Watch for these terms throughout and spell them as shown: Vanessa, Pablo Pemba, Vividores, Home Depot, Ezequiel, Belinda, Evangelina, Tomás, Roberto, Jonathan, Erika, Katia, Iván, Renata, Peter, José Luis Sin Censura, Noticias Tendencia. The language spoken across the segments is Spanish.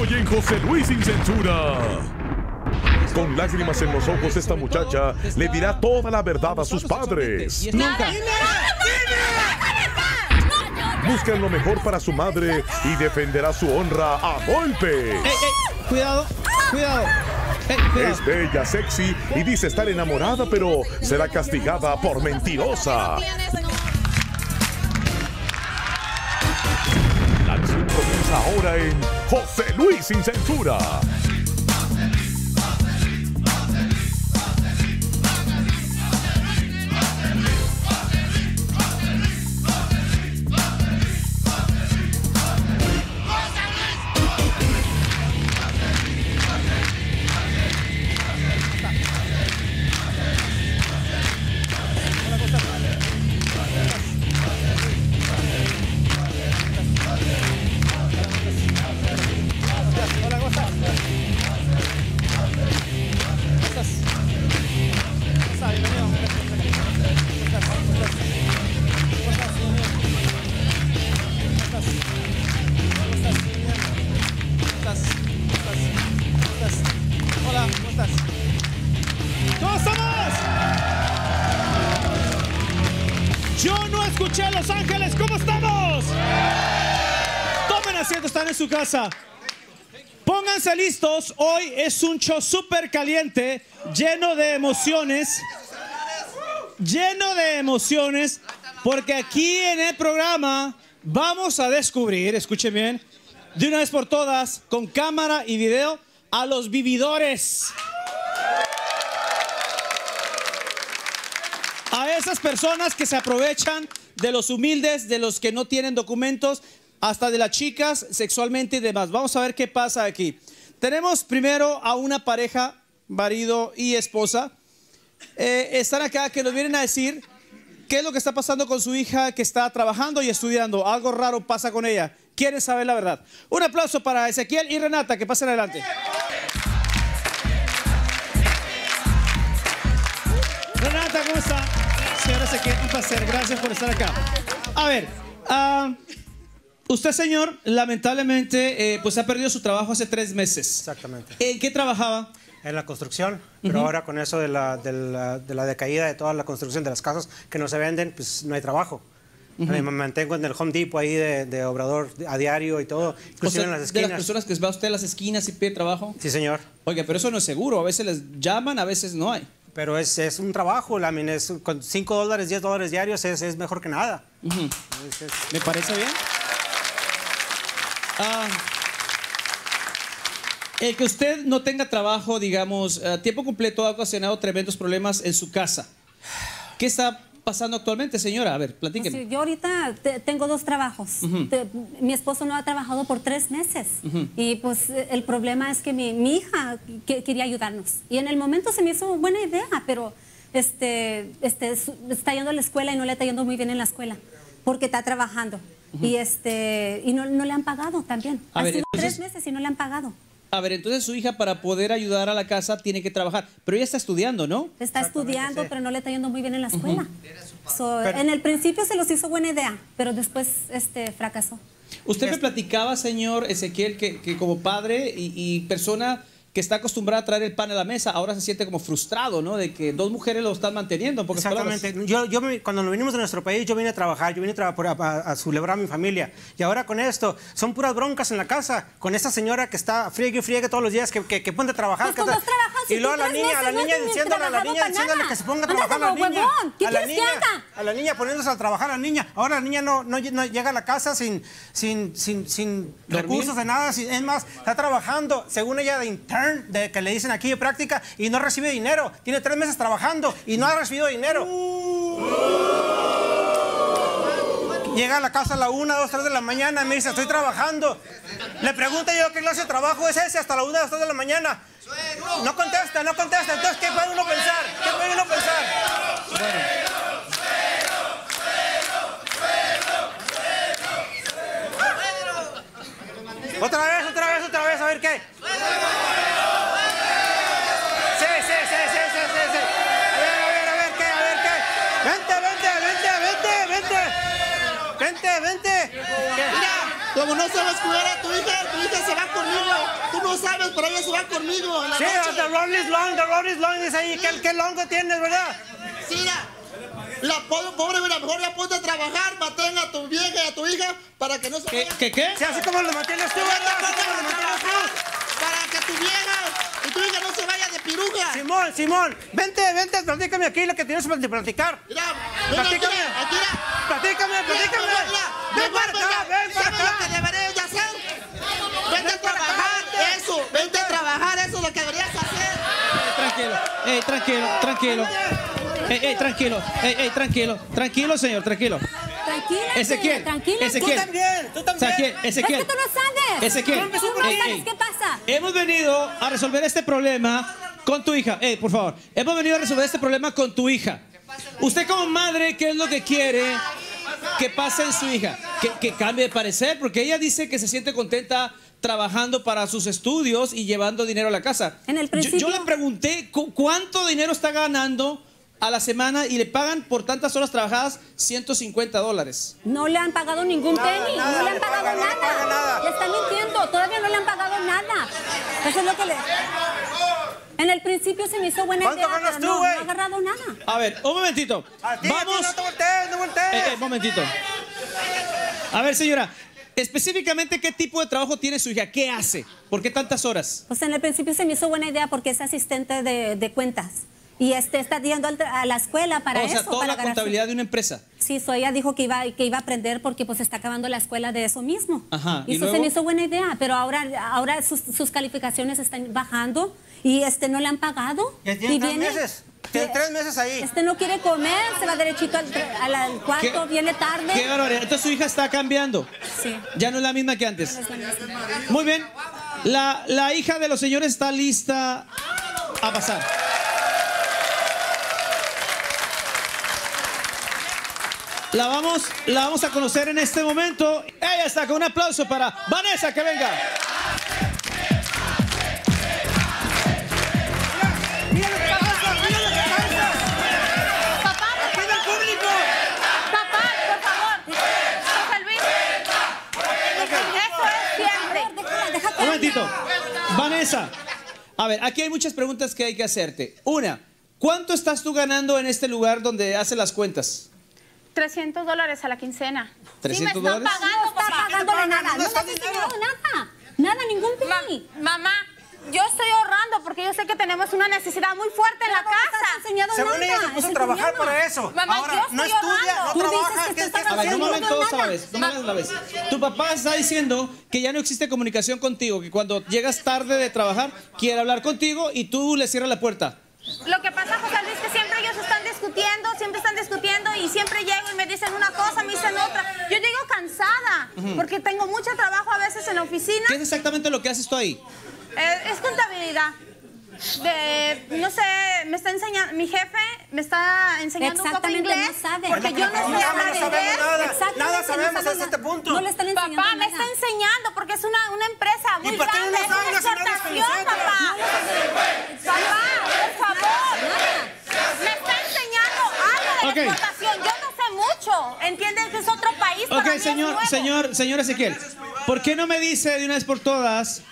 Hoy en José Luis Sin Censura. Con lágrimas en los ojos, esta muchacha le dirá toda la verdad a sus padres. ¡Nunca! Buscan lo mejor para su madre y defenderá su honra a golpes. Cuidado, cuidado. Es bella, sexy y dice estar enamorada, pero será castigada por mentirosa. La acción comienza ahora en José Luis Sin Censura. Su casa. Pónganse listos, hoy es un show súper caliente, lleno de emociones, porque aquí en el programa vamos a descubrir, escuchen bien, de una vez por todas, con cámara y video, a los vividores. A esas personas que se aprovechan de los humildes, de los que no tienen documentos, hasta de las chicas sexualmente y demás. Vamos a ver qué pasa aquí. Tenemos primero a una pareja, marido y esposa. Están acá que nos vienen a decir qué es lo que está pasando con su hija que está trabajando y estudiando. Algo raro pasa con ella. Quieren saber la verdad. Un aplauso para Ezequiel y Renata, que pasen adelante. Renata, ¿cómo está? Señora Ezequiel, un placer. Gracias por estar acá. A ver, usted, señor, lamentablemente, pues ha perdido su trabajo hace 3 meses. Exactamente. ¿En qué trabajaba? En la construcción, pero ahora con eso de la decaída de toda la construcción de las casas que no se venden, pues no hay trabajo. Me mantengo en el Home Depot ahí de obrador a diario y todo, inclusive, o sea, en las esquinas. ¿De las personas que va usted a las esquinas y pide trabajo? Sí, señor. Oiga, pero eso no es seguro, a veces les llaman, a veces no hay. Pero es un trabajo, con $5, $10 diarios es mejor que nada. Me parece bien. El que usted no tenga trabajo, digamos, tiempo completo, ha ocasionado tremendos problemas en su casa. ¿Qué está pasando actualmente, señora? A ver, platíqueme. Pues yo ahorita tengo 2 trabajos. Mi esposo no ha trabajado por 3 meses. Y pues el problema es que mi hija quería ayudarnos. Y en el momento se me hizo buena idea, pero está yendo a la escuela y no le está yendo muy bien en la escuela porque está trabajando. Y no le han pagado también. Ha sido 3 meses y no le han pagado. A ver, entonces su hija, para poder ayudar a la casa, tiene que trabajar. Pero ella está estudiando, ¿no? Está estudiando, sí, pero no le está yendo muy bien en la escuela. En el principio se los hizo buena idea, pero después fracasó. Usted me platicaba, señor Ezequiel, que como padre y persona que está acostumbrada a traer el pan a la mesa, ahora se siente como frustrado, ¿no? De que 2 mujeres lo están manteniendo. Exactamente. Cuando nos vinimos de nuestro país, yo vine a trabajar, a celebrar a mi familia. Y ahora con esto, son puras broncas en la casa, con esta señora que está friegue y friegue todos los días, que ponte a trabajar. Pues y luego a la niña diciéndole que se ponga a trabajar a la niña poniéndose a trabajar a la niña. Ahora la niña no llega a la casa sin recursos de nada. Es más, está trabajando, según ella, de internet, que le dicen aquí de práctica, y no recibe dinero. Tiene 3 meses trabajando y no ha recibido dinero. Llega a la casa a la 1, 2, 3 de la mañana y me dice, estoy trabajando. Le pregunto yo, ¿qué clase de trabajo es ese hasta la 1, 2, 3 de la mañana? No contesta, no contesta. Entonces, ¿qué puede uno pensar? ¿Qué puede uno pensar? Bueno. Otra vez, a ver qué. Vente. Mira, como no se los cuidara tu hija se va conmigo. sabes, pero ellos se van conmigo. Sí, the road is long, dice ahí. Sí. ¿Qué longo tienes, verdad? Sí, mira. La pobre, mira, mejor ya ponte a trabajar, maten a tu vieja y a tu hija para que no se vayan. ¿Qué? Se hace como lo mantienes tú, ¿verdad? Para que tu vieja y tu hija no se vayan de piruja. Simón, vente, platícame aquí lo que tienes para platicar. Mira, platícame. Ven para acá. Lo que deberías de hacer. Vente a trabajar, eso es lo que deberías hacer. Tranquilo, señor. Ezequiel. Tú también. Ezequiel. Es que tú no sabes. ¿Qué pasa? Hemos venido a resolver este problema con tu hija. Por favor. Usted como madre, ¿qué es lo que quiere que pase en su hija? Que cambie de parecer, porque ella dice que se siente contenta trabajando para sus estudios y llevando dinero a la casa. En el principio, yo le pregunté cuánto dinero está ganando a la semana y le pagan por tantas horas trabajadas $150. No le han pagado ningún penny, no le han pagado nada. Le están mintiendo, todavía no le han pagado nada. Eso es lo que le... En el principio se me hizo buena idea, pero no ha agarrado nada. A ver, un momentito. Vamos. No voltees. Momentito. A ver, señora, específicamente, ¿qué tipo de trabajo tiene su hija? ¿Qué hace? ¿Por qué tantas horas? Pues en el principio se me hizo buena idea porque es asistente de cuentas. Y está yendo a la escuela para eso. O sea, toda la contabilidad de una empresa. Sí, ella dijo que iba a aprender porque pues está acabando la escuela de eso mismo. Ajá. Y eso se me hizo buena idea, pero ahora sus calificaciones están bajando y no le han pagado. Ya tiene 3 meses. Tiene 3 meses ahí. No quiere comer, se va derechito al cuarto, viene tarde. Qué horror. Entonces su hija está cambiando. Sí. Ya no es la misma que antes. No es la misma. Muy bien. La hija de los señores está lista a pasar. La vamos a conocer en este momento. Ella está, con un aplauso para Vanessa, que venga. Papá, ¡pide al público! Papá, por favor. José Luis. Eso es siempre. Un momentito. Vanessa, a ver, aquí hay muchas preguntas que hay que hacerte. Una, ¿cuánto estás tú ganando en este lugar donde hace las cuentas? $300 a la quincena. ¿$300? No está pagándole nada, ningún penny. Mamá, yo estoy ahorrando porque yo sé que tenemos una necesidad muy fuerte en la casa. Según ella se puso a trabajar para eso. Mamá, ahora no estudia, no trabaja. A ver, no me hagas la vez. Tu papá está diciendo que ya no existe comunicación contigo, que cuando llegas tarde de trabajar quiere hablar contigo y tú le cierras la puerta. Lo que pasa, José Luis, que siempre ellos están discutiendo, y siempre llego y me dicen una cosa, me dicen otra. Yo llego cansada porque tengo mucho trabajo a veces en la oficina. ¿Qué es exactamente lo que haces tú ahí? Es contabilidad. No sé, me está enseñando, mi jefe me está enseñando un poco inglés, no sabe. Porque yo no sé hablar inglés. Nada sabemos hasta este punto. No le están enseñando. Papá, me está enseñando porque es una empresa muy grande, es una exportación, papá. Papá, por favor. Me está enseñando algo de la exportación. Yo no sé mucho. ¿Entienden que es otro país? Ok, señor Ezequiel, ¿por qué no me dice de una vez por todas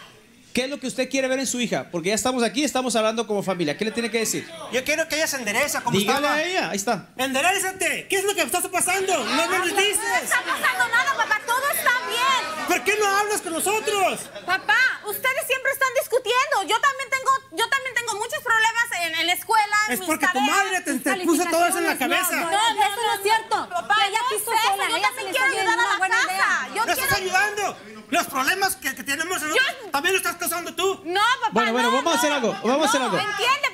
qué es lo que usted quiere ver en su hija? Porque ya estamos aquí, estamos hablando como familia. ¿Qué le tiene que decir? Yo quiero que ella se endereza como está. Dígale a ella, ahí está. ¡Enderezate! ¿Qué es lo que está pasando? ¡No nos dices! No está pasando nada, papá. Todo está bien. ¿Por qué no hablas con nosotros? Papá, ustedes siempre están discutiendo. Yo también tengo muchos problemas en la escuela. Es porque tu madre te puso todo eso en la cabeza. No, eso no es cierto. Papá, ella quiso sola. Yo también quiero ayudar a la casa. No estás ayudando. Los problemas que tenemos también los estás causando tú. No, papá. Bueno, vamos a hacer algo. Entiende, papá,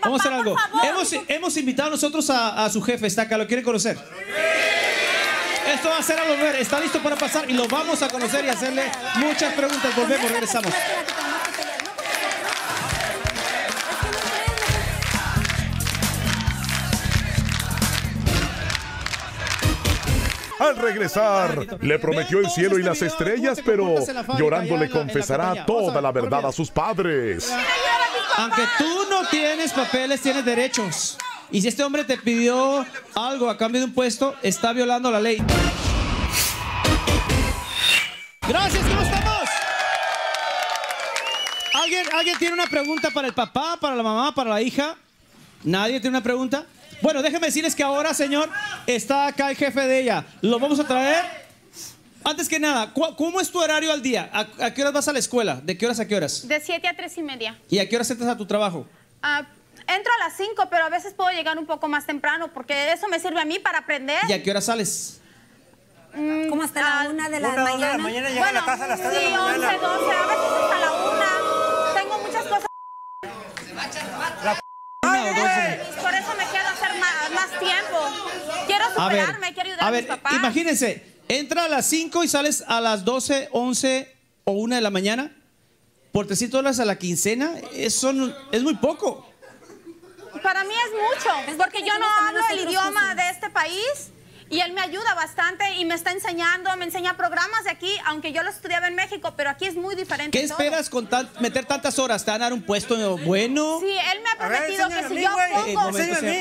vamos a hacer algo. Por favor. Hemos invitado nosotros a su jefe. Está acá, ¿lo quiere conocer? ¡Sí! Esto va a ser a volver. Está listo para pasar y lo vamos a conocer y hacerle muchas preguntas. Volvemos, regresamos. Al regresar, le prometió el cielo y las estrellas, pero llorando le confesará toda la verdad a sus padres. Aunque tú no tienes papeles, tienes derechos. Y si este hombre te pidió algo a cambio de un puesto, está violando la ley. Gracias, ¿cómo estamos? ¿Alguien tiene una pregunta para el papá, para la mamá, para la hija? ¿Nadie tiene una pregunta? Bueno, déjenme decirles que ahora, señor, está acá el jefe de ella. Lo vamos a traer. Antes que nada, ¿cómo es tu horario al día? ¿A qué horas vas a la escuela? ¿De qué horas a qué horas? De 7 a 3 y media. ¿Y a qué horas entras a tu trabajo? Entro a las 5, pero a veces puedo llegar un poco más temprano, porque eso me sirve a mí para aprender. ¿Y a qué hora sales? Como hasta la 1 de la mañana. Una de la mañana llega a la casa a las 3 de la mañana. Sí, 11, 12, a veces hasta la 1. Tengo muchas cosas. Se va a echar la por eso me quedo a hacer más tiempo. Quiero superarme, quiero ayudar a mis papás. Imagínense, entra a las 5 y sales a las 12, 11 o 1 de la mañana. Por $300 a la quincena, es muy poco. Para mí es mucho, porque yo no hablo el idioma de este país y él me ayuda bastante y me está enseñando, me enseña programas de aquí, aunque yo lo estudiaba en México, pero aquí es muy diferente. ¿Qué todo esperas con meter tantas horas? ¿Te van a dar un puesto bueno? Sí, él me ha prometido que si yo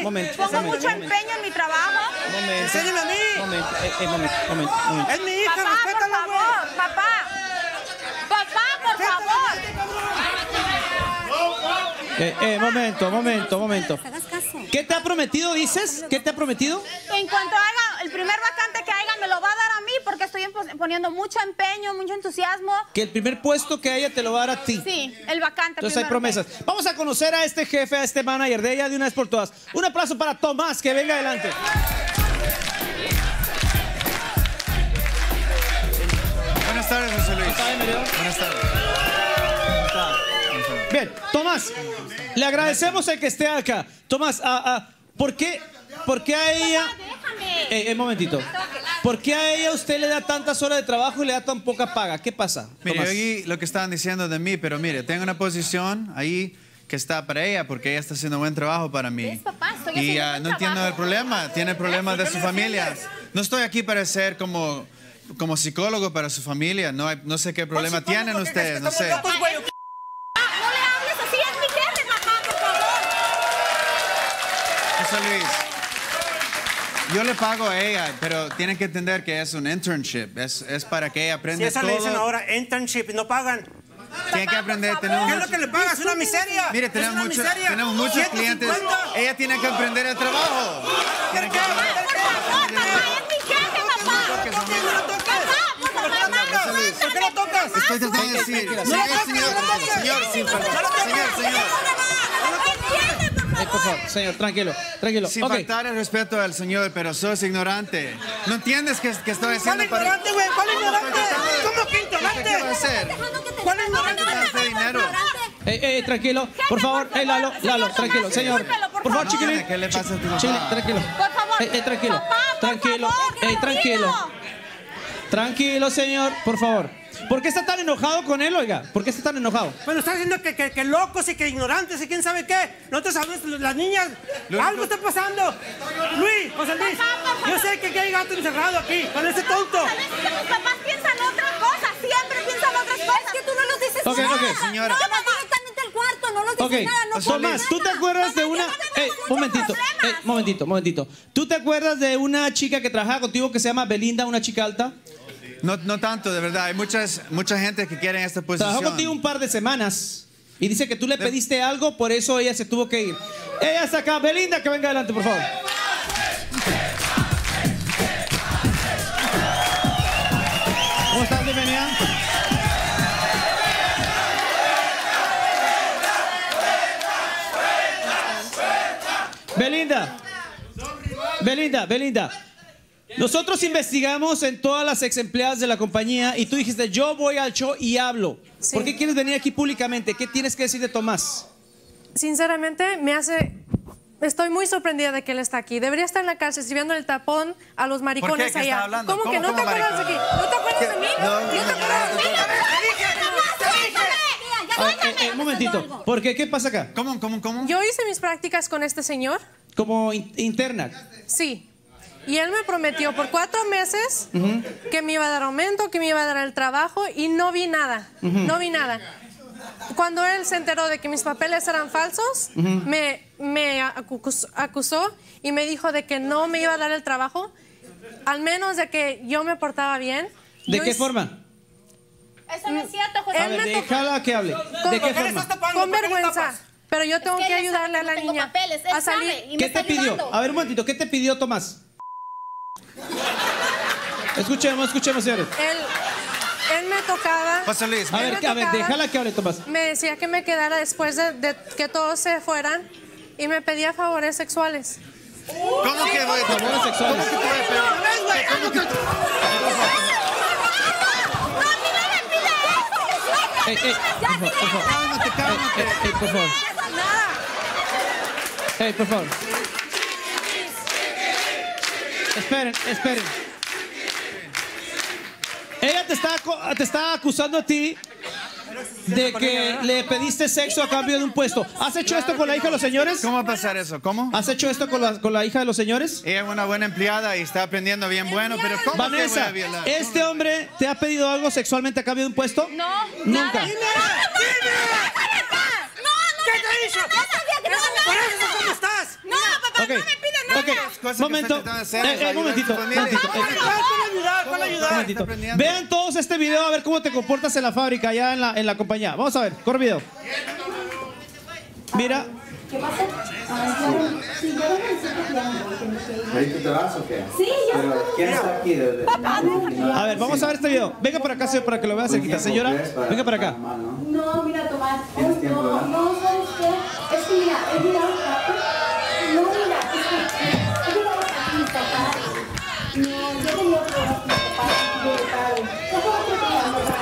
pongo mucho empeño en mi trabajo... ¡Enséñame a mí! Momento. ¡Es mi hija, respétala, güey! ¡Papá, por favor! Momento. ¿Qué te ha prometido, dices? ¿Qué te ha prometido? En cuanto haga, el primer vacante que haga me lo va a dar a mí porque estoy poniendo mucho empeño, mucho entusiasmo. Que el primer puesto que haya te lo va a dar a ti. Sí, el vacante. Entonces hay promesas. Vamos a conocer a este jefe, a este manager de ella de una vez por todas. Un aplauso para Tomás, que venga adelante. Buenas tardes, José Luis. Buenas tardes. Bien, Tomás, le agradecemos el que esté acá. Tomás, ¿por qué a ella... un momentito. ¿Por qué a ella usted le da tantas horas de trabajo y le da tan poca paga? ¿Qué pasa, Tomás? Mire, oí lo que estaban diciendo de mí, pero mire, tengo una posición ahí que está para ella porque ella está haciendo un buen trabajo para mí. ¿Ves, papá? Estoy haciendo buen no entiendo el problema. Tiene problemas de su familia. No estoy aquí para ser como psicólogo para su familia. No sé qué problema tienen ustedes, no sé. Luis, yo le pago a ella, pero tienen que entender que es un internship, es para que ella aprenda todo. Si esa le dicen ahora internship, no pagan. Tienen que aprender, tenemos... ¿Qué es lo que le pagas? ¡Una miseria! Mire, tenemos muchos clientes. Ella tiene que aprender el trabajo. ¡Por favor, mamá! ¡Es mi jefe, papá! ¡Por qué no lo tocas! ¡Por qué lo tocas! Estoy tratando de decir... ¡Señor! Por favor, señor, tranquilo. Sin faltar el respeto al señor, pero sos ignorante. ¿No entiendes que estoy diciendo? ¿Cuál ignorante, güey? ¿Cuál ignorante? ¿Cómo que ignorante? ¿Qué va a hacer? ¿Cuál ignorante te hace dinero? Tranquilo, por favor. Lalo, tranquilo, señor. Por favor, chiquilín. ¿Qué le pasa a tu papá? Tranquilo. Por favor. Tranquilo, señor, por favor. ¿Por qué está tan enojado con él, oiga? ¿Por qué está tan enojado? Bueno, está diciendo que locos y que ignorantes y quién sabe qué. Nosotros sabemos, las niñas, algo está pasando. Luis, José Luis, yo sé que hay gato encerrado aquí, con ese tonto. A veces que mis papás piensan otras cosas, siempre piensan otras cosas. Es que tú no los dices nada. Señora. No, vas directamente al cuarto, no los dices nada. No, Tomás, ¿tú te acuerdas de una...? Momentito. ¿Tú te acuerdas de una chica que trabajaba contigo que se llama Belinda, una chica alta? No tanto, de verdad. Hay mucha gente que quiere esta posición. Trabajó contigo un par de semanas y dice que tú le pediste algo, por eso ella se tuvo que ir. Ella está acá. Belinda, que venga adelante, por favor. ¿Cómo estás? Bienvenida. Belinda. Nosotros investigamos en todas las ex empleadas de la compañía y tú dijiste, yo voy al show y hablo. Sí. ¿Por qué quieres venir aquí públicamente? ¿Qué tienes que decir de Tomás? Sinceramente, estoy muy sorprendida de que él está aquí. Debería estar en la cárcel sirviendo el tapón a los maricones allá. ¿Cómo que no te acuerdas de aquí? ¿No te acuerdas de mí? Un momentito. ¿Por qué? ¿Qué pasa acá? ¿Cómo? Yo hice mis prácticas con este señor. ¿Como interna? Sí. Y él me prometió por 4 meses que me iba a dar aumento, que me iba a dar el trabajo y no vi nada, Cuando él se enteró de que mis papeles eran falsos, me acusó y me dijo de que no me iba a dar el trabajo, al menos de que yo me portaba bien. ¿De qué forma? Eso no es cierto, José. A ver, déjala que hable. ¿De qué forma? Con vergüenza. Pero yo tengo que ayudarle a la niña a salir. ¿Qué te pidió? A ver, un momentito. ¿Qué te pidió Tomás? Escuchemos, señores. Él me tocaba. José Luis, a ver, déjala que hable, Tomás. Me decía que me quedara después de que todos se fueran y me pedía favores sexuales. ¿Cómo que voy a pedir favores sexuales? Por favor. Por favor. Esperen. Ella te está acusando a ti de que le pediste sexo a cambio de un puesto. ¿Has hecho esto con la hija de los señores? ¿Cómo va a pasar eso? ¿Cómo? ¿Has hecho esto con la hija de los señores? Ella es una buena empleada y está aprendiendo bien bueno, pero ¿cómo Vanessa, te voy a violar? ¿Este hombre te ha pedido algo sexualmente a cambio de un puesto? No. Nunca. ¡Dime! ¿Qué te hizo? Por eso es como estás. No, papá, okay. No me pides nada. Okay. Un momentito. Vean todos este video a ver cómo te comportas en la fábrica, allá en la compañía. Vamos a ver, corre video. Mira. ¿Qué pasa? ¿Ahorita te vas o qué? Sí, ya. ¿Quién está aquí? A ver, vamos a ver este video. Venga para acá, para que lo veas cerquita. Señora, venga para acá. No, mira, Tomás. No, ¿sabes qué? Es que mira, he mirado un rato. No, mira, es que he mirado a mi papá. No, yo tenía que ver a mi papá. Yo puedo que te amo, papá.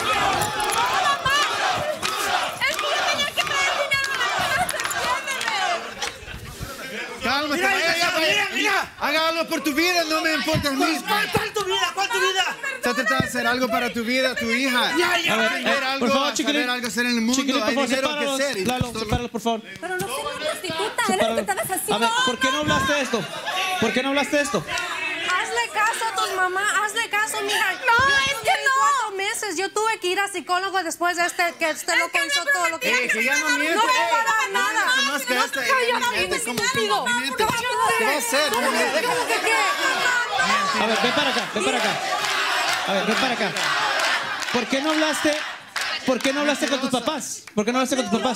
Cálmate, mira. Haga algo por tu vida, no me importa el mismo. ¿Cuál tu vida? ¿Cuál tu vida? Está tratando de hacer algo para tu vida, tu hija. Ya. Por favor, hacer en el mundo. Hay dinero que hacer. Lalo, sepáralos, por favor. Pero no soy una prostituta, era lo que estabas haciendo. A ver, ¿por qué no hablaste de esto? Hazle caso a tu mamá, hazle caso, mija. No, es que no. 4 meses yo tuve que ir a psicólogo después de que usted lo pensó todo lo que... A ver, ven para acá. ¿Por qué no hablaste con tus papás? Es que no hallaba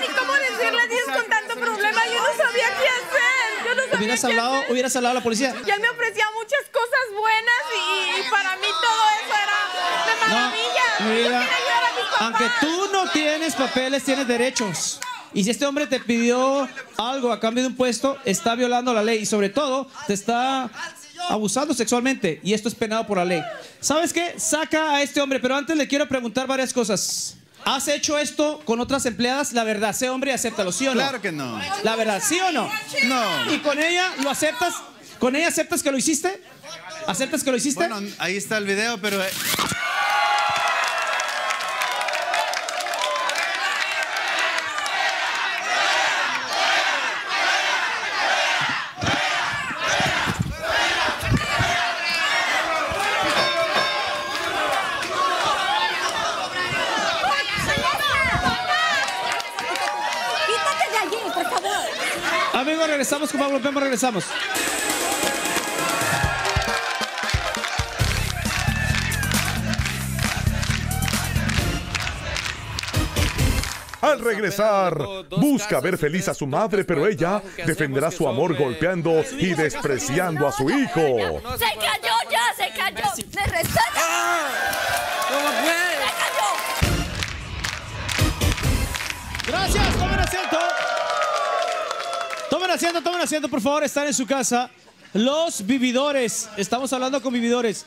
ni cómo decirles, ellos con tanto problema, yo no sabía qué hacer. Hubieras hablado a la policía. Y él me ofrecía muchas cosas buenas y para mí todo eso era de maravilla. Aunque tú no tienes papeles, tienes derechos. Y si este hombre te pidió algo a cambio de un puesto, está violando la ley y sobre todo te está abusando sexualmente. Y esto es penado por la ley. ¿Sabes qué? Saca a este hombre, pero antes le quiero preguntar varias cosas. ¿Has hecho esto con otras empleadas? La verdad, sé hombre y acéptalo, ¿sí o no? Claro que no. La verdad, ¿sí o no? No. ¿Y con ella lo aceptas? ¿Con ella aceptas que lo hiciste? ¿Aceptas que lo hiciste? Bueno, ahí está el video, pero... Amigos, regresamos con Pablo Pemba, regresamos. Al regresar, busca ver feliz a su madre, pero ella defenderá su amor golpeando y despreciando a su hijo. ¡Se cayó! ¡Se respeta! ¡Cómo fue! ¡Se cayó! ¡Gracias! ¡Tomen asiento! Tomen asiento, por favor, están en su casa. Los vividores. Estamos hablando con vividores.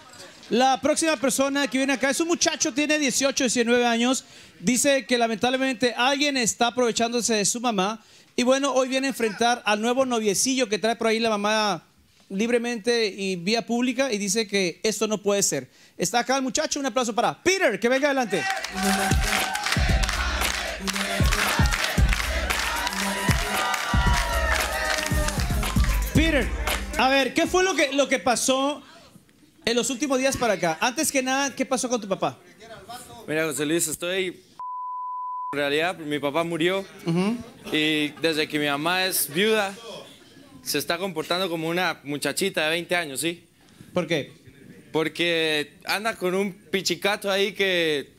La próxima persona que viene acá es un muchacho, tiene 18, 19 años. Dice que lamentablemente alguien está aprovechándose de su mamá. Y bueno, hoy viene a enfrentar al nuevo noviecillo que trae por ahí la mamá libremente y vía pública. Y dice que esto no puede ser. Está acá el muchacho, un aplauso para Peter, que venga adelante. Peter, a ver, ¿qué fue lo que pasó en los últimos días para acá? Antes que nada, ¿qué pasó con tu papá? Mira, José Luis, estoy... En realidad, mi papá murió. Y desde que mi mamá es viuda, se está comportando como una muchachita de 20 años, ¿sí? ¿Por qué? porque anda con un pichicato ahí que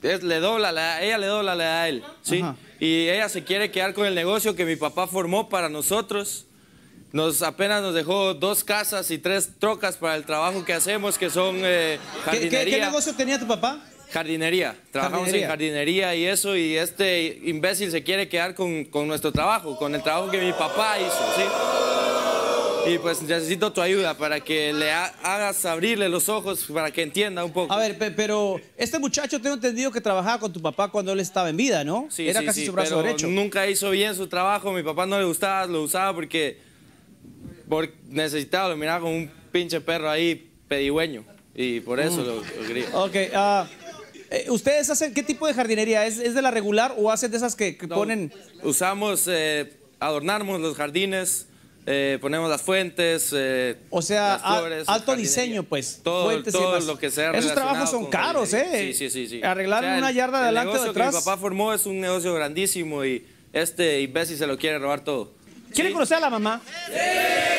ella le dobla la edad a él, ¿sí? Ajá. Y ella se quiere quedar con el negocio que mi papá formó para nosotros. Apenas nos dejó 2 casas y 3 trocas para el trabajo que hacemos, que son jardinería. ¿Qué negocio tenía tu papá? Jardinería. Trabajamos en jardinería y eso, y este imbécil se quiere quedar con nuestro trabajo, con el trabajo que mi papá hizo, ¿sí? Y pues necesito tu ayuda para que le hagas abrirle los ojos, para que entienda un poco. A ver, pero este muchacho, tengo entendido que trabajaba con tu papá cuando él estaba en vida, ¿no? Sí, era casi su brazo derecho. Nunca hizo bien su trabajo, mi papá no le gustaba, lo usaba porque necesitaba, lo miraba como un pinche perro ahí, pedigüeño, y por eso lo quería. Ok, ¿ustedes hacen qué tipo de jardinería? ¿Es de la regular o hacen de esas que no, ponen...? Usamos, adornamos los jardines, ponemos las fuentes, o sea, las flores, alto diseño, pues. Todo lo que sea relacionado. Esos trabajos son caros, ¿eh? Sí. Arreglar, o sea, una yarda adelante o detrás. El negocio que mi papá formó es un negocio grandísimo y este imbécil se lo quiere robar todo. ¿Quieren conocer a la mamá? ¡Sí!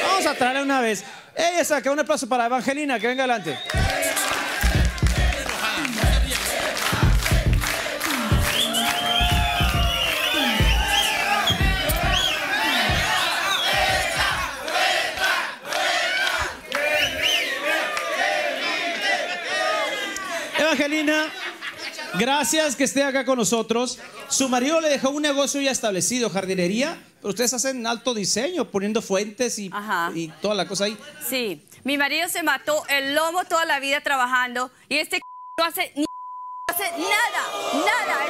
Vamos a traerla una vez. Ella saca un aplauso para Evangelina, que venga adelante. Evangelina, gracias que esté acá con nosotros. Su marido le dejó un negocio ya establecido, jardinería, pero ustedes hacen alto diseño, poniendo fuentes y toda la cosa ahí. Sí, mi marido se mató el lomo toda la vida trabajando y este no hace nada,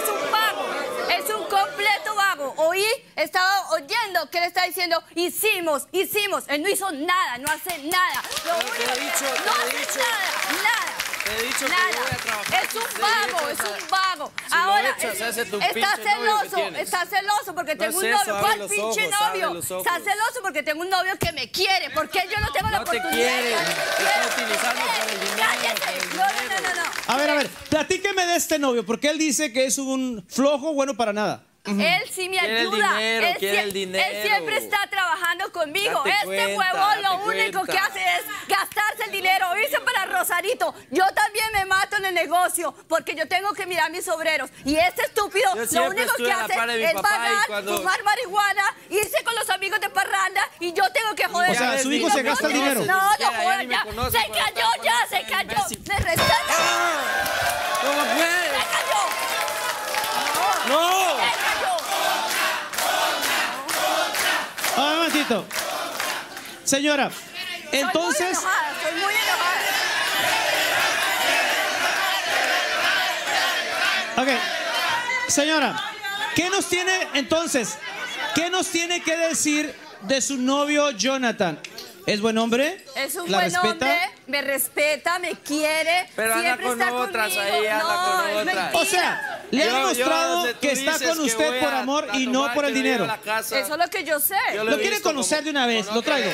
es un vago, es un completo vago. Oí, estaba oyendo que le está diciendo, hicimos, él no hizo nada, no hace nada. Lo único, no hace nada. Es un vago. Si ahora está celoso porque tengo un novio. ¿Cuál pinche novio? Está celoso porque tengo un novio que me quiere. Porque yo no tengo la oportunidad. No te quiere. Está utilizando para el dinero. Cállate. No. A ver. Platíqueme de este novio, porque él dice que es un flojo bueno para nada. Él sí me ayuda. Él siempre está trabajando conmigo. Este huevón lo único que hace es gastarse el dinero, irse para Rosarito. Yo también me mato en el negocio porque yo tengo que mirar a mis obreros. Y este estúpido lo único que hace es pagar, fumar marihuana, irse con los amigos de parranda y yo tengo que joder. O sea, su hijo se gasta el dinero. No, ya. Se cayó. Le rescata. ¿Cómo fue? Se cayó. ¡No! Un momentito. Señora, entonces... Estoy muy enojada. Ok. Señora, ¿qué nos tiene entonces? ¿Qué nos tiene que decir de su novio Jonathan? ¿Es buen hombre? Es un buen hombre, me respeta, me quiere. Pero siempre anda con otras ahí, anda con otras. O sea, le ha demostrado que está con usted por amor y no por el dinero. Eso es lo que yo sé. Lo quiere conocer de una vez, lo traigo.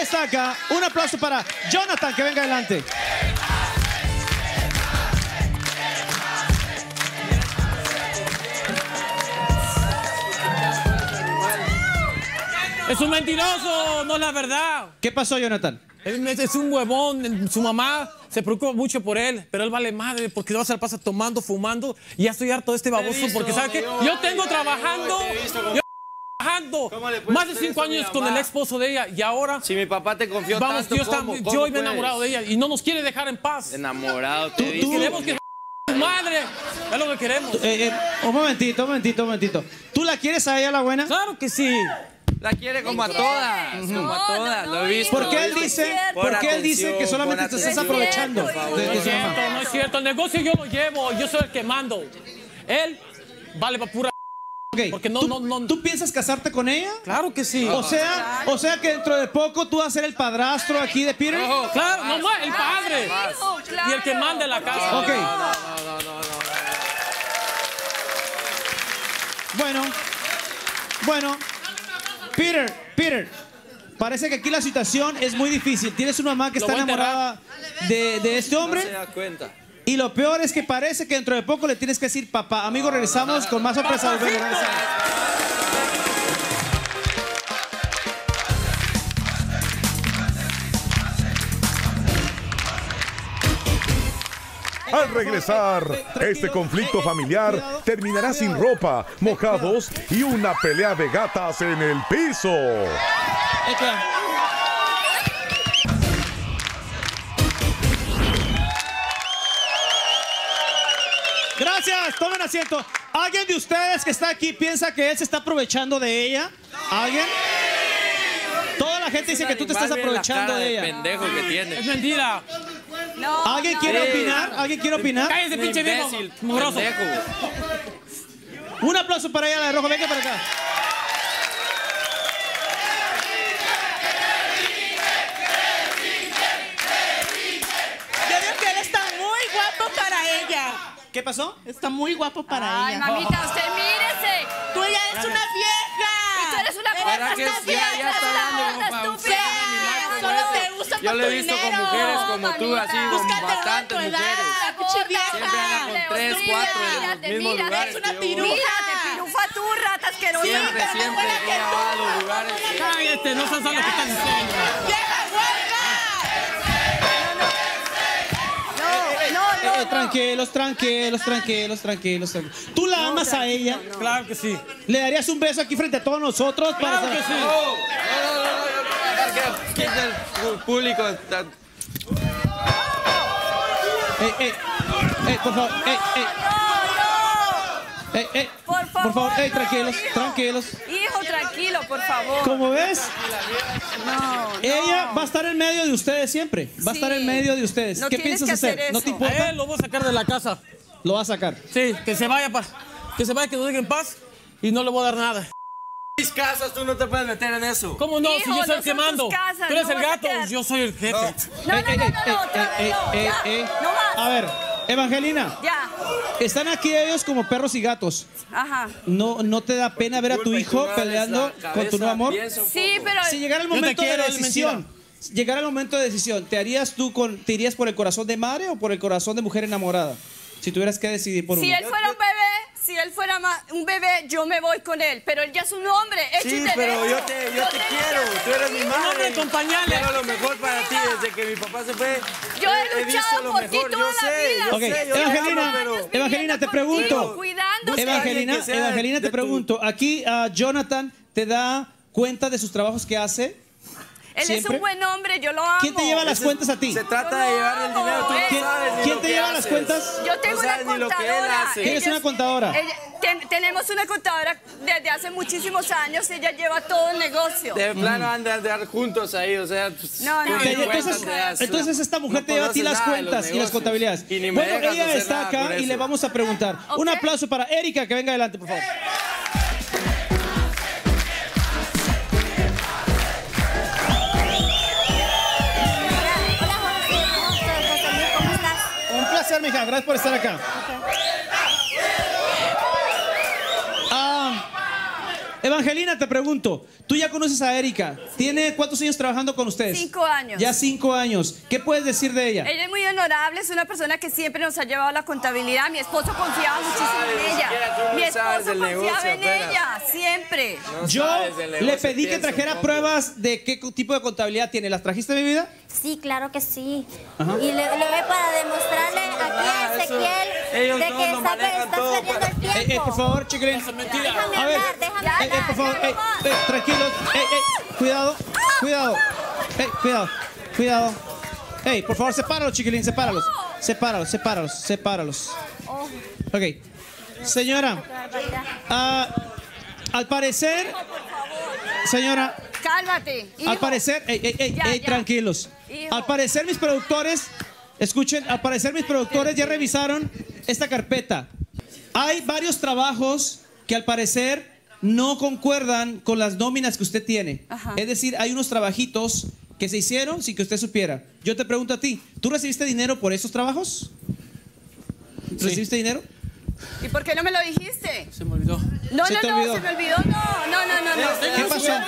Está acá, un aplauso para Jonathan, que venga adelante. ¡Es un mentiroso! ¡No es la verdad! ¿Qué pasó, Jonathan? Es un huevón. Su mamá se preocupa mucho por él, pero él vale madre porque no se la pasa tomando, fumando. Y ya estoy harto de este baboso porque, ¿sabes qué? Yo tengo trabajando más de 5 años con el esposo de ella y ahora... Si mi papá te confió tanto, yo me he enamorado de ella y no nos quiere dejar en paz. Enamorado, tú. Queremos que su madre... Es lo que queremos. Un momentito. ¿Tú la quieres a ella, la buena? Claro que sí. La quiere como a todas, no, lo he visto. ¿Por qué él dice que solamente te estás aprovechando? No es cierto, el negocio yo lo llevo, yo soy el que mando. Él vale para pura... Okay. Porque no. ¿Tú piensas casarte con ella? Claro que sí. O sea que dentro de poco tú vas a ser el padrastro aquí de Peter. Claro, nomás el padre. Y el que manda en la casa. Ok. Bueno. Peter, parece que aquí la situación es muy difícil. Tienes una mamá que está enamorada de este hombre. No se da cuenta. Y lo peor es que parece que dentro de poco le tienes que decir papá. Amigo, regresamos con más sorpresas. Al regresar, este conflicto familiar terminará sin ropa, mojados y una pelea de gatas en el piso. Gracias, tomen asiento. ¿Alguien de ustedes que está aquí piensa que él se está aprovechando de ella? ¿Alguien? Toda la gente dice que tú te estás aprovechando de ella. Pendejo que tiene. Es mentira. No, ¿alguien quiere opinar? ¿Alguien quiere opinar? Cállese, pinche viejo. Mugroso. Un aplauso para ella de rojo. Venga para acá. ¿Qué pasó? Está muy guapo para ella. Ay, mamita, usted mírese. Tú ya eres una vieja. Y tú eres una puta vieja. Estúpida. Solo te usa para tu dinero. Yo le he visto con mujeres como tú, así, con bastantes mujeres. Siempre andan con 3, 4 en los mismos lugares. Eres una piruja. Mírate, piruja tú, rata asquerosa. Siempre, siempre va a los lugares. Cállate, no seas a lo que están diciendo. ¡Vieja huelga! Tranquilos. ¿Tú la amas a ella? No. Claro que sí. ¿Le darías un beso aquí frente a todos nosotros? Claro para que sí. ¿Qué es el público? Por favor, Por favor, tranquilos, hijo, tranquilos. Hijo, tranquilo, por favor. ¿Cómo ves? No, ella va a estar en medio de ustedes siempre. Va a estar en medio de ustedes. No, ¿qué piensas hacer? ¿No te importa? A él lo voy a sacar de la casa. ¿Lo va a sacar? Sí, que se vaya, que nos deje en paz y no le voy a dar nada. Mis casas, tú no te puedes meter en eso. ¿Cómo no? Hijo, si yo soy el que mando. Tú eres el gato, yo soy el jefe. No. A ver, Evangelina. Ya. Están aquí ellos como perros y gatos. Ajá. ¿No te da pena ver a tu hijo peleando con tu nuevo amor? Sí, pero... Si llegara el momento de decisión, ¿te irías por el corazón de madre o por el corazón de mujer enamorada? Si tuvieras que decidir por uno. Si él fuera un bebé, yo me voy con él. Pero él ya es un hombre. Sí, pero yo te quiero. Tú eres mi madre. Un hombre con pañales. Quiero lo mejor para ti. Desde que mi papá se fue, yo he luchado por ti toda la vida. Evangelina, te pregunto. Evangelina, te pregunto. Aquí, Jonathan, ¿te da cuenta de sus trabajos que hace? Él siempre es un buen hombre, yo lo amo. ¿Quién te lleva las cuentas a ti? Se trata de llevar el dinero, tú no sabes. ¿Quién te lleva las cuentas? Yo tengo una contadora. ¿Tienes una contadora? Tenemos una contadora desde hace muchísimos años. Ella lleva todo el negocio. De plano andar juntos ahí, o sea... Entonces esta mujer te lleva a ti las cuentas y las contabilidades. Bueno, ella está acá y le vamos a preguntar. Un aplauso para Erika, que venga adelante, por favor. Mija, gracias por estar acá. Evangelina, te pregunto, tú ya conoces a Erika. ¿Tiene cuántos años trabajando con ustedes? 5 años. Ya 5 años. ¿Qué puedes decir de ella? Ella es muy honorable, es una persona que siempre nos ha llevado la contabilidad. Mi esposo confiaba muchísimo en ella. Mi esposo confiaba en ella, siempre. Yo le pedí que trajera pruebas de qué tipo de contabilidad tiene. ¿Las trajiste, mi vida? Sí, claro que sí. Ajá. Y le ve para demostrarle aquí a Ezequiel de que está perdiendo el tiempo. Por favor, chiquilín. Déjame hablar, déjame hablar. Por favor, tranquilos. Cuidado. Por favor, sepáralos, chiquilín, sepáralos. Ok. Señora, al parecer... Señora... Cálmate. Hijo. Al parecer... tranquilos. Hijo. Al parecer, mis productores... Escuchen, al parecer, mis productores ya revisaron esta carpeta. Hay varios trabajos que al parecer... no concuerdan con las nóminas que usted tiene. Ajá. Es decir, hay unos trabajitos que se hicieron sin que usted supiera. Yo te pregunto a ti, ¿tú recibiste dinero por esos trabajos? Sí. ¿Recibiste dinero? ¿Y por qué no me lo dijiste? Se me olvidó. No, se me olvidó. No. ¿Qué pasó? No,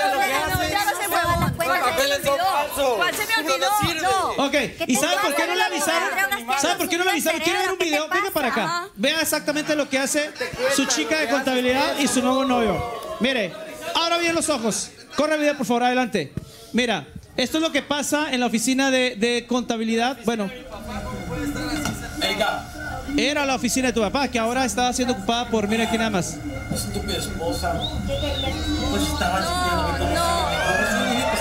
se me olvidó. Ok, ¿y sabe por qué no le avisaron? ¿Sabe por qué no le avisaron? ¿Quiere ver un video? Venga para acá. Vea exactamente lo que hace su chica de contabilidad y su nuevo novio. Mire, ahora bien los ojos. Corre el video, por favor, adelante. Mira, esto es lo que pasa en la oficina de contabilidad. Bueno. Venga. Era la oficina de tu papá, que ahora estaba siendo ocupada por, mira aquí nada más. Estúpida esposa. Pues estaba no, no, no. ¿Qué les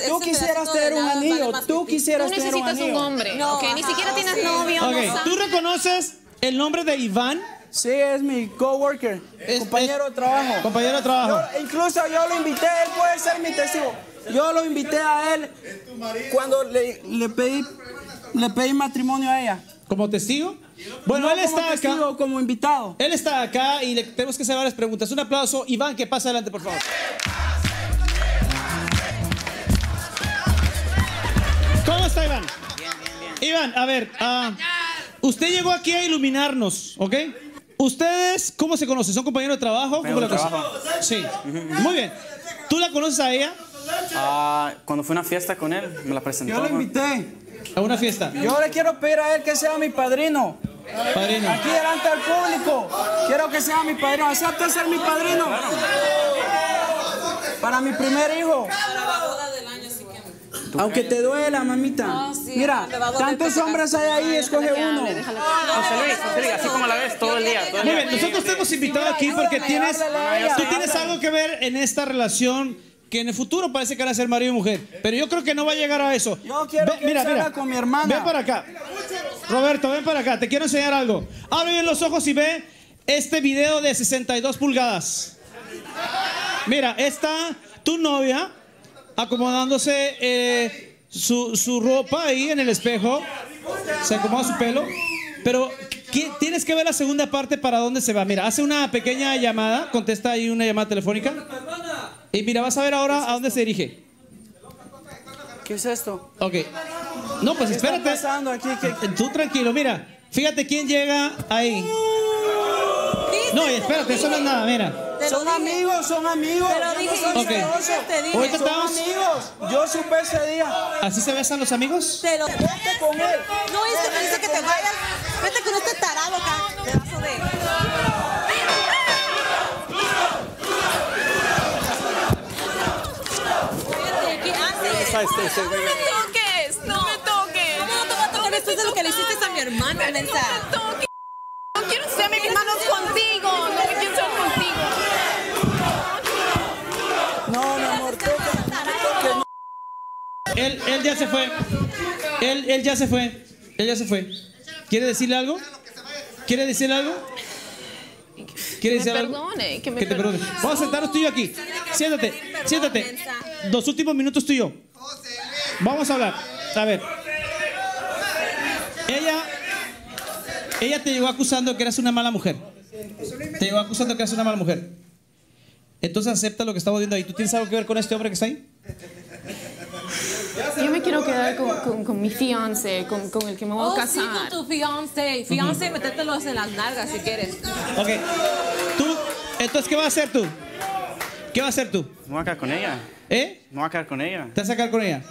Tú quisieras tener un anillo. Tú quisieras tener un anillo. Tú necesitas un hombre. No, ni siquiera tienes novio. ¿Tú reconoces el nombre de Iván? Sí, es mi coworker, compañero de trabajo. Compañero de trabajo. Incluso yo lo invité, él puede ser mi testigo. Yo lo invité a él cuando le pedí matrimonio a ella. ¿Como testigo? Bueno, no, él está testigo, acá. Como invitado. Él está acá y le tenemos que hacer varias preguntas. Un aplauso. Iván, que pase adelante, por favor. ¿Cómo está, Iván? Bien. Iván, a ver, usted llegó aquí a iluminarnos, ¿ok? ¿Ustedes cómo se conocen? ¿Son compañeros de trabajo? ¿Cómo la conocen? Sí. Muy bien. ¿Tú la conoces a ella? Cuando fue a una fiesta con él, me la presentó. Yo la invité. ¿A una fiesta? Yo le quiero pedir a él que sea mi padrino. Padrino. Aquí delante del público. Quiero que sea mi padrino. ¿Acepta ser mi padrino? Claro. Para mi primer hijo. tú. Aunque te duela, mamita. No, sí, mira, tantos hombres hay ahí, escoge uno. José Luis, así como la ves todo el día. Muy bien, nosotros te hemos invitado aquí porque tienes, tú tienes algo que ver en esta relación que en el futuro parece que van a ser marido y mujer. Pero yo creo que no va a llegar a eso. Yo quiero que mira, mira, con mi hermana. Ven para acá. Roberto, ven para acá. Te quiero enseñar algo. Abre bien los ojos y ve este video de 62 pulgadas. Mira, está tu novia acomodándose su ropa ahí en el espejo. Se acomoda su pelo. Pero tienes que ver la segunda parte para dónde se va. Mira, hace una pequeña llamada. Contesta ahí una llamada telefónica. Y mira, vas a ver ahora a dónde se dirige. ¿Qué es esto? Ok. No, pues espérate. ¿Qué está pasando aquí? Tú tranquilo, mira. Fíjate quién llega ahí. No, espérate, eso no es nada, mira. Son amigos, son amigos. Te lo dije. Yo okay. Ahorita estamos amigos. Yo supe ese día. ¿Así se besan los amigos? Te lo dije. Con él. No, este me dice que te vayas. Vete con este tarado acá. Te vas a ver. No me toques, no me toques. ¿Cómo no te vas a tocar? Esto es lo que le hiciste a mi hermana, Vanessa. No me toques. No quiero ser mis manos contigo. No me quiero ser contigo. No, mi amor, toca. Él ya se fue. Él ya se fue. Él ya se fue. ¿Quiere decirle algo? ¿Quiere decirle algo? ¿Quieres decir algo? Perdone, que me te perdone. Vamos a sentarnos tú y yo aquí. Siéntate, siéntate. Los últimos minutos tú y yo. Vamos a hablar. A ver. Ella te llegó acusando de que eras una mala mujer. Te llegó acusando de que eras una mala mujer. Entonces acepta lo que estamos viendo ahí. ¿Tú tienes algo que ver con este hombre que está ahí? Yo me quiero quedar con mi fiancé, con el que me voy a casar. Sí, con tu fiancé. Fiancé, métetelos en las nalgas si quieres. Ok. ¿Tú? Entonces, ¿qué vas a hacer tú? ¿Qué vas a hacer tú? Me voy a quedar con ella. ¿Eh? Me voy a quedar con ella. ¿Te vas a quedar con ella?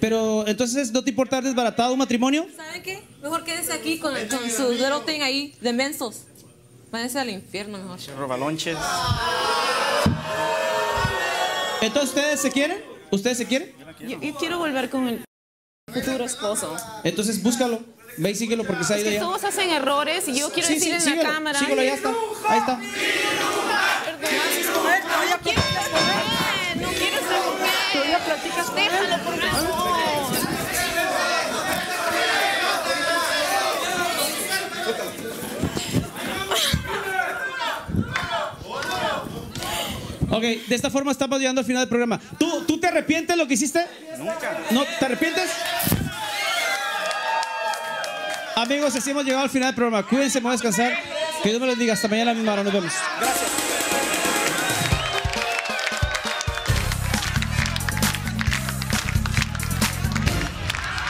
Pero, entonces, ¿no te importa desbaratado un matrimonio? ¿Saben qué? Mejor quédese aquí con su groten ahí, de mensos. Váyanse al infierno mejor. Robalonches. Entonces, ¿ustedes se quieren? ¿Ustedes se quieren? Yo quiero volver con el futuro esposo. Entonces búscalo. Ve y síguelo porque se ha ido ya. Todos hacen errores y yo quiero decir en la cámara. Síguelo, ya está. Ahí está. No quiero ser mujer. Déjalo, por favor. Ok, de esta forma estamos llegando al final del programa. ¿Tú te arrepientes de lo que hiciste? Nunca. ¿No? ¿Te arrepientes? Amigos, así hemos llegado al final del programa. Cuídense, vamos a descansar. Que Dios me los diga. Hasta mañana, mi hermano. Nos vemos. Gracias.